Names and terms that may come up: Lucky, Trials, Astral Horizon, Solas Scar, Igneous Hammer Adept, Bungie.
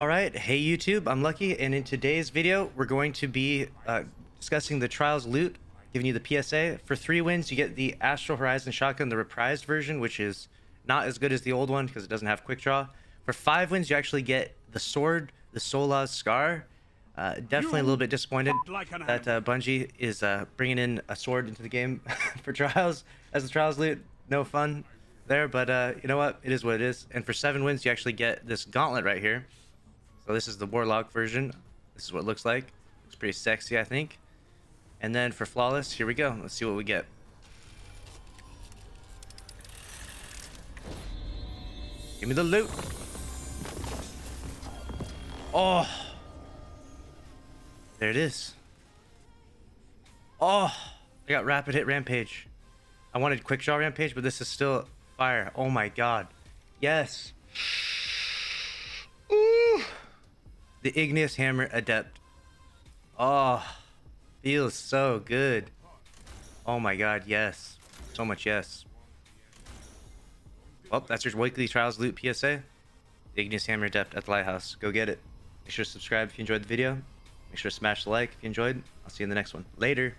All right, hey YouTube, I'm Lucky, and in today's video, we're going to be discussing the Trials loot, giving you the PSA. For 3 wins, you get the Astral Horizon shotgun, the reprised version, which is not as good as the old one because it doesn't have quick draw. For 5 wins, you actually get the sword, the Solas Scar. Definitely a little bit disappointed that Bungie is bringing in a sword into the game for Trials as the Trials loot. No fun there, but you know what? It is what it is. And for 7 wins, you actually get this gauntlet right here. So this is the Warlock version. This is what it looks like. It's pretty sexy, I think. And then for Flawless, here we go. Let's see what we get. Give me the loot. Oh. There it is. Oh. I got Rapid Hit Rampage. I wanted Quick Draw Rampage, but this is still fire. Oh my god. Yes. Ooh. The Igneous Hammer Adept. Oh, feels so good. Oh my god, yes. So much yes. Well, that's your weekly Trials loot PSA. The Igneous Hammer Adept at the Lighthouse. Go get it. Make sure to subscribe if you enjoyed the video. Make sure to smash the like if you enjoyed. I'll see you in the next one. Later.